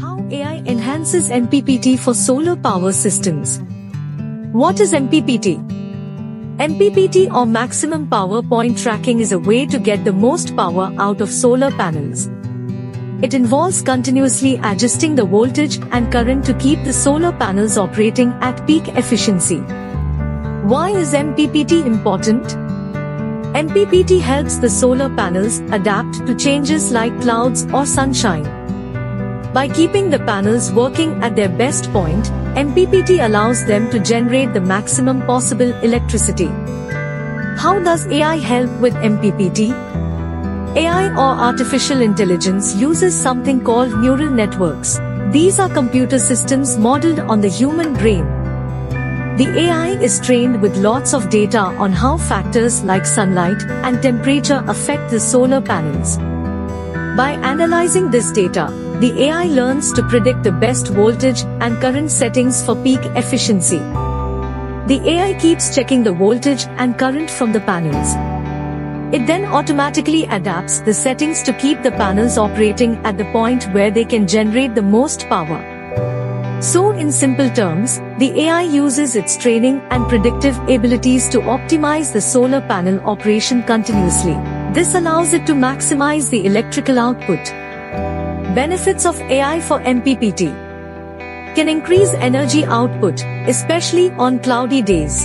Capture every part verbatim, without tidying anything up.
How A I enhances M P P T for solar power systems. What is M P P T? M P P T or maximum power point tracking is a way to get the most power out of solar panels. It involves continuously adjusting the voltage and current to keep the solar panels operating at peak efficiency. Why is M P P T important? M P P T helps the solar panels adapt to changes like clouds or sunshine. By keeping the panels working at their best point, M P P T allows them to generate the maximum possible electricity. How does A I help with M P P T? A I or artificial intelligence uses something called neural networks. These are computer systems modeled on the human brain. The A I is trained with lots of data on how factors like sunlight and temperature affect the solar panels. By analyzing this data, the A I learns to predict the best voltage and current settings for peak efficiency. The A I keeps checking the voltage and current from the panels. It then automatically adapts the settings to keep the panels operating at the point where they can generate the most power. So in simple terms, the A I uses its training and predictive abilities to optimize the solar panel operation continuously. This allows it to maximize the electrical output. Benefits of A I for M P P T can increase energy output, especially on cloudy days.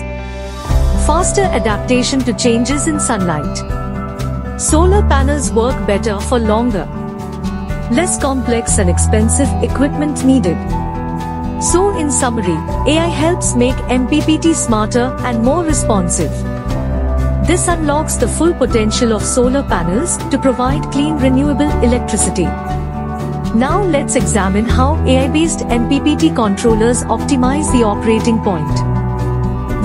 Faster adaptation to changes in sunlight. Solar panels work better for longer. Less complex and expensive equipment needed. So in summary, A I helps make M P P T smarter and more responsive. This unlocks the full potential of solar panels to provide clean renewable electricity. Now let's examine how A I-based M P P T controllers optimize the operating point.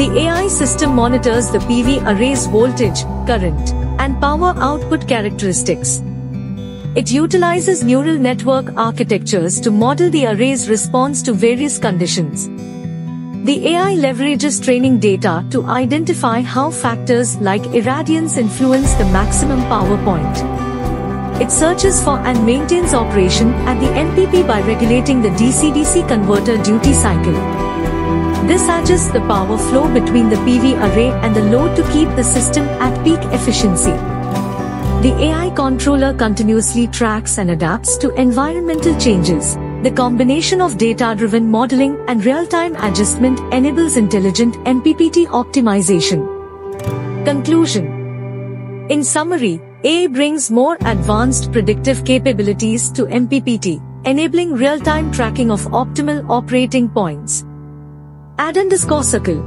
The A I system monitors the P V array's voltage, current, and power output characteristics. It utilizes neural network architectures to model the array's response to various conditions. The A I leverages training data to identify how factors like irradiance influence the maximum power point. It searches for and maintains operation at the M P P by regulating the D C D C converter duty cycle. This adjusts the power flow between the P V array and the load to keep the system at peak efficiency. The A I controller continuously tracks and adapts to environmental changes. The combination of data-driven modeling and real-time adjustment enables intelligent M P P T optimization. Conclusion. In summary, A I brings more advanced predictive capabilities to M P P T, enabling real-time tracking of optimal operating points. Add underscore circle.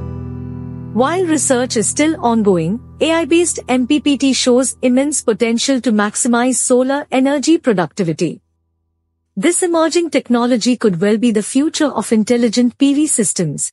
While research is still ongoing, A I-based M P P T shows immense potential to maximize solar energy productivity. This emerging technology could well be the future of intelligent P V systems.